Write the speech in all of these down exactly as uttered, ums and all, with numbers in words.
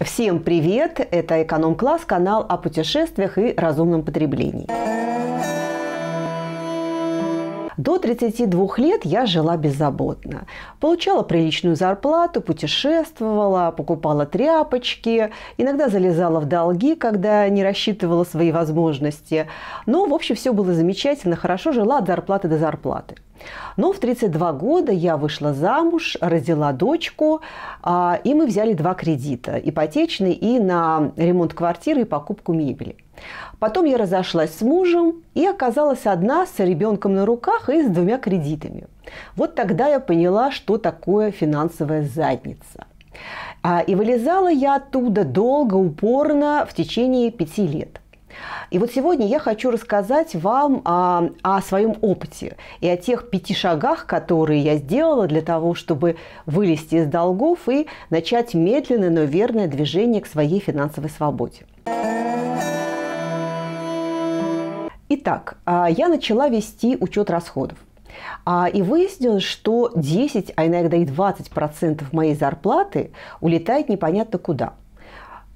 Всем привет! Это «ЭкономКласс», канал о путешествиях и разумном потреблении. До тридцати двух лет я жила беззаботно. Получала приличную зарплату, путешествовала, покупала тряпочки, иногда залезала в долги, когда не рассчитывала свои возможности. Но, в общем, все было замечательно, хорошо жила от зарплаты до зарплаты. Но в тридцать два года я вышла замуж, родила дочку, и мы взяли два кредита – ипотечный и на ремонт квартиры и покупку мебели. Потом я разошлась с мужем и оказалась одна с ребенком на руках и с двумя кредитами. Вот тогда я поняла, что такое финансовая задница. И вылезала я оттуда долго, упорно в течение пяти лет. И вот сегодня я хочу рассказать вам о, о своем опыте и о тех пяти шагах, которые я сделала для того, чтобы вылезти из долгов и начать медленное, но верное движение к своей финансовой свободе. Итак, я начала вести учет расходов. И выяснилось, что десять, а иногда и двадцать процентов моей зарплаты улетает непонятно куда.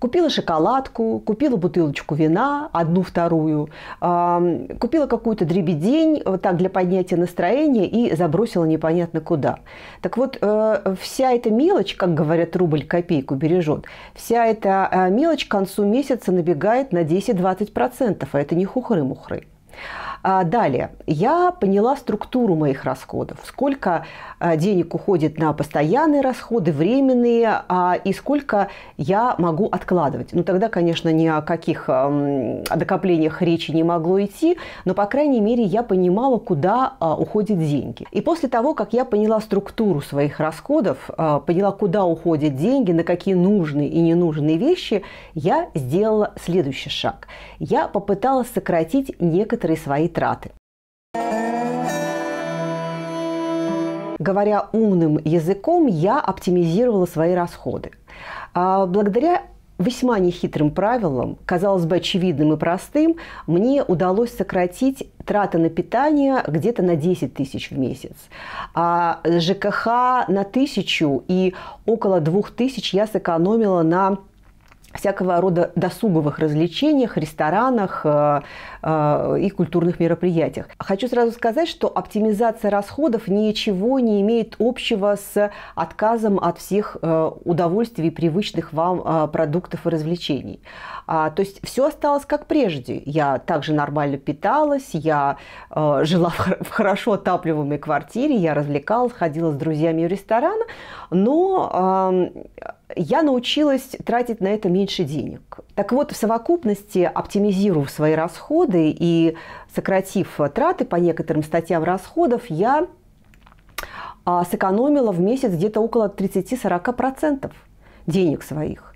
Купила шоколадку, купила бутылочку вина, одну, вторую, купила какую-то дребедень вот так, для поднятия настроения и забросила непонятно куда. Так вот, вся эта мелочь, как говорят, рубль копейку бережет, вся эта мелочь к концу месяца набегает на десять-двадцать процентов, а это не хухры-мухры. Далее, я поняла структуру моих расходов, сколько денег уходит на постоянные расходы, временные, и сколько я могу откладывать. Ну, тогда, конечно, ни о каких докоплениях речи не могло идти, но, по крайней мере, я понимала, куда уходят деньги. И после того, как я поняла структуру своих расходов, поняла, куда уходят деньги, на какие нужные и ненужные вещи, я сделала следующий шаг. Я попыталась сократить некоторые свои траты. Говоря умным языком, я оптимизировала свои расходы. Благодаря весьма нехитрым правилам, казалось бы, очевидным и простым, мне удалось сократить траты на питание где-то на десять тысяч в месяц, а ЖКХ на тысячу и около двух тысяч я сэкономила на всякого рода досуговых развлечениях, ресторанах э, э, и культурных мероприятиях. Хочу сразу сказать, что оптимизация расходов ничего не имеет общего с отказом от всех э, удовольствий и привычных вам э, продуктов и развлечений. А, то есть все осталось как прежде. Я также нормально питалась, я э, жила в, в хорошо отапливаемой квартире, я развлекалась, ходила с друзьями в ресторан, но э, я научилась тратить на это меньше денег. Так вот, в совокупности, оптимизировав свои расходы и сократив траты по некоторым статьям расходов, я сэкономила в месяц где-то около тридцати-сорока процентов денег своих.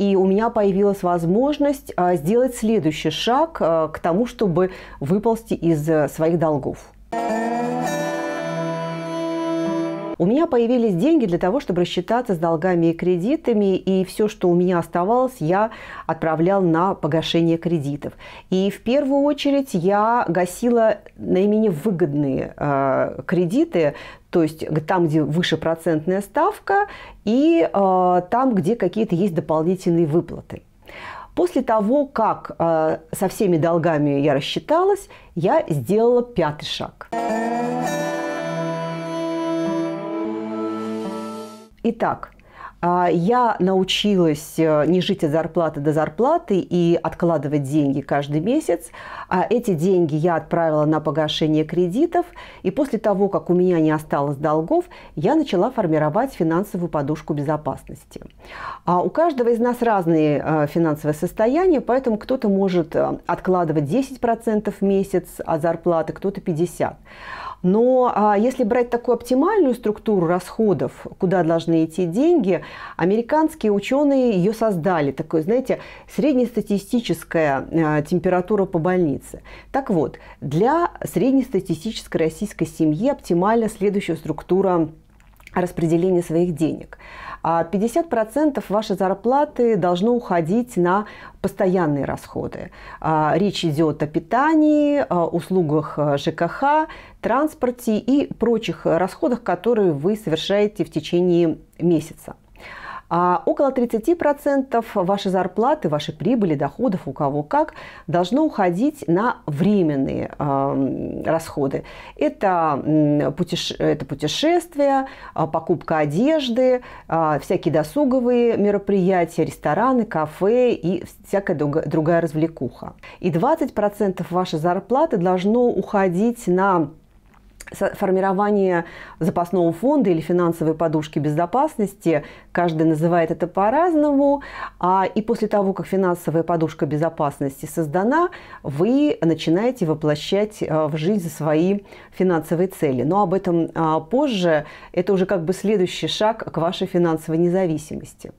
И у меня появилась возможность сделать следующий шаг к тому, чтобы выползти из своих долгов. У меня появились деньги для того, чтобы рассчитаться с долгами и кредитами, и все, что у меня оставалось, я отправляла на погашение кредитов. И в первую очередь я гасила наименее выгодные э, кредиты, то есть там, где выше процентная ставка, и э, там, где какие-то есть дополнительные выплаты. После того, как э, со всеми долгами я рассчиталась, я сделала пятый шаг. Итак, я научилась не жить от зарплаты до зарплаты и откладывать деньги каждый месяц. Эти деньги я отправила на погашение кредитов. И после того, как у меня не осталось долгов, я начала формировать финансовую подушку безопасности. У каждого из нас разные финансовые состояния, поэтому кто-то может откладывать десять процентов в месяц от зарплаты, кто-то пятьдесят процентов. Но а, если брать такую оптимальную структуру расходов, куда должны идти деньги, американские ученые ее создали. Такое, знаете, среднестатистическая а, температура по больнице. Так вот, для среднестатистической российской семьи оптимальна следующая структура распределения своих денег. пятьдесят процентов вашей зарплаты должно уходить на постоянные расходы. Речь идет о питании, услугах ЖКХ, транспорте и прочих расходах, которые вы совершаете в течение месяца. А около тридцати процентов вашей зарплаты, вашей прибыли, доходов, у кого как, должно уходить на временные э, расходы. Это, путеше... это путешествия, покупка одежды, э, всякие досуговые мероприятия, рестораны, кафе и всякая другая развлекуха. И двадцать процентов вашей зарплаты должно уходить на формирование запасного фонда или финансовой подушки безопасности. Каждый называет это по-разному. И после того, как финансовая подушка безопасности создана, вы начинаете воплощать в жизнь свои финансовые цели. Но об этом позже. Это уже как бы следующий шаг к вашей финансовой независимости.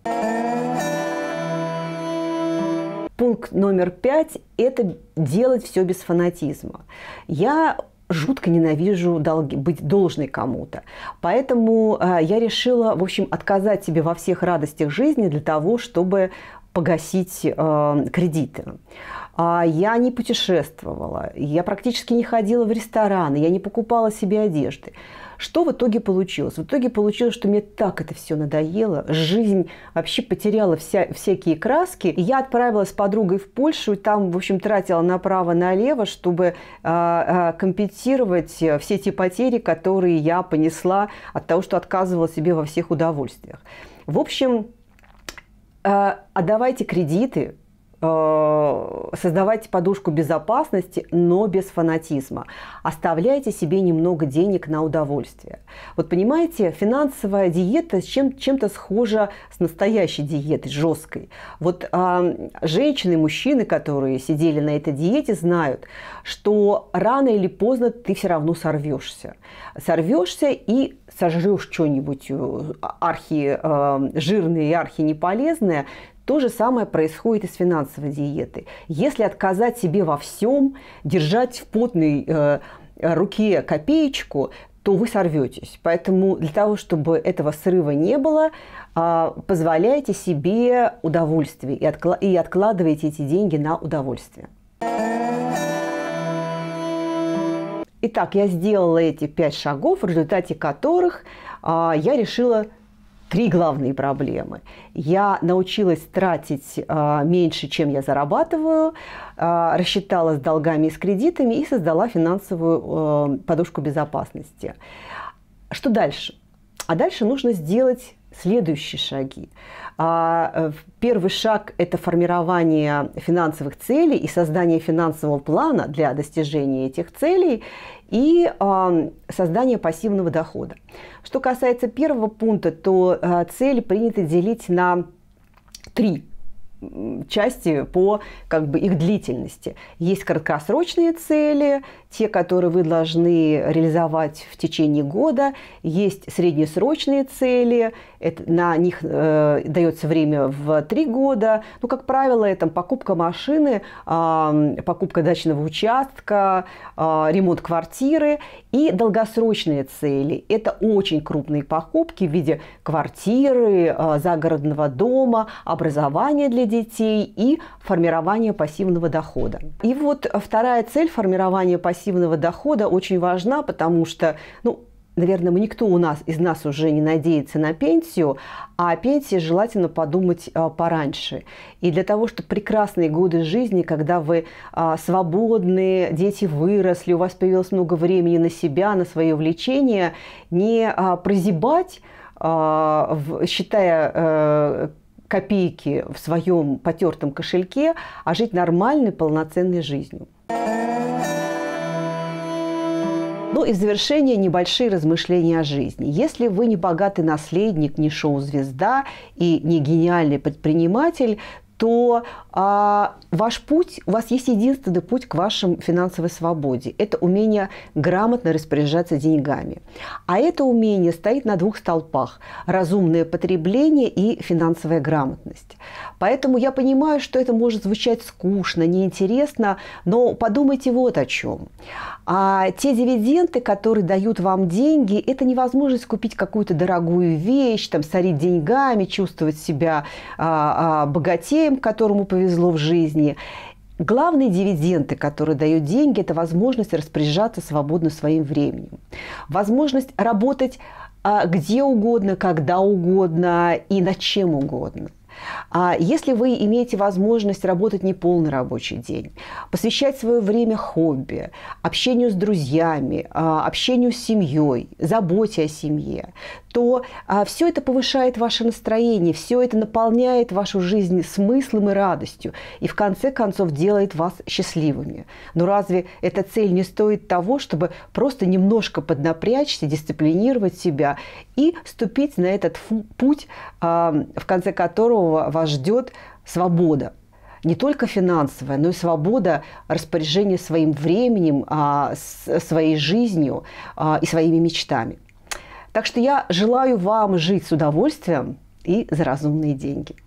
Пункт номер пять – это делать все без фанатизма. Я жутко ненавижу долги, быть должной кому-то. Поэтому э, я решила, в общем, отказать себе во всех радостях жизни для того, чтобы погасить э, кредиты. А я не путешествовала, я практически не ходила в рестораны, я не покупала себе одежды. Что в итоге получилось? В итоге получилось, что мне так это все надоело. Жизнь вообще потеряла вся, всякие краски. И я отправилась с подругой в Польшу. И там, в общем, тратила направо-налево, чтобы э, компенсировать все те потери, которые я понесла от того, что отказывала себе во всех удовольствиях. В общем, э, отдавайте кредиты, создавайте подушку безопасности, но без фанатизма. Оставляйте себе немного денег на удовольствие. Вот понимаете, финансовая диета с чем, чем-то схожа с настоящей диетой, жесткой. Вот э, женщины и мужчины, которые сидели на этой диете, знают, что рано или поздно ты все равно сорвешься. Сорвешься и сожрешь что-нибудь архи, э, жирное и архи неполезное. То же самое происходит и с финансовой диетой. Если отказать себе во всем, держать в потной э, руке копеечку, то вы сорветесь. Поэтому для того, чтобы этого срыва не было, э, позволяйте себе удовольствие и, откла и откладывайте эти деньги на удовольствие. Итак, я сделала эти пять шагов, в результате которых э, я решила три главные проблемы. Я научилась тратить а, меньше, чем я зарабатываю, а, рассчиталась с долгами и с кредитами и создала финансовую а, подушку безопасности. Что дальше? А дальше нужно сделать следующие шаги. А, первый шаг – это формирование финансовых целей и создание финансового плана для достижения этих целей и э, создание пассивного дохода. Что касается первого пункта, то э, цели принято делить на три части по как бы их длительности. Есть краткосрочные цели, те, которые вы должны реализовать в течение года. Есть среднесрочные цели, это, на них э, дается время в три года. Ну, как правило, это покупка машины, э, покупка дачного участка, э, ремонт квартиры. И долгосрочные цели. Это очень крупные покупки в виде квартиры, э, загородного дома, образования для детей. детей и формирование пассивного дохода. И вот вторая цель формирования пассивного дохода очень важна, потому что, ну, наверное, никто у нас, из нас уже не надеется на пенсию, а о пенсии желательно подумать а, пораньше. И для того, чтобы прекрасные годы жизни, когда вы а, свободны, дети выросли, у вас появилось много времени на себя, на свои увлечения, не а, прозябать, а, в, считая а, копейки в своем потертом кошельке, а жить нормальной, полноценной жизнью. Ну и в завершение небольшие размышления о жизни. Если вы не богатый наследник, не шоу-звезда и не гениальный предприниматель, то а, ваш путь, у вас есть единственный путь к вашей финансовой свободе. Это умение грамотно распоряжаться деньгами. А это умение стоит на двух столпах – разумное потребление и финансовая грамотность. Поэтому я понимаю, что это может звучать скучно, неинтересно, но подумайте вот о чем. А, те дивиденды, которые дают вам деньги, это невозможность купить какую-то дорогую вещь, там, сорить деньгами, чувствовать себя а, а, богатеем, которому повезло в жизни. Главные дивиденды, которые дают деньги, это возможность распоряжаться свободно своим временем. Возможность работать где угодно, когда угодно и над чем угодно. Если вы имеете возможность работать не полный рабочий день, посвящать свое время хобби, общению с друзьями, общению с семьей, заботе о семье, то все это повышает ваше настроение, все это наполняет вашу жизнь смыслом и радостью и в конце концов делает вас счастливыми. Но разве эта цель не стоит того, чтобы просто немножко поднапрячься, дисциплинировать себя и ступить на этот путь, в конце которого вас ждет свобода, не только финансовая, но и свобода распоряжения своим временем, своей жизнью и своими мечтами. Так что я желаю вам жить с удовольствием и за разумные деньги.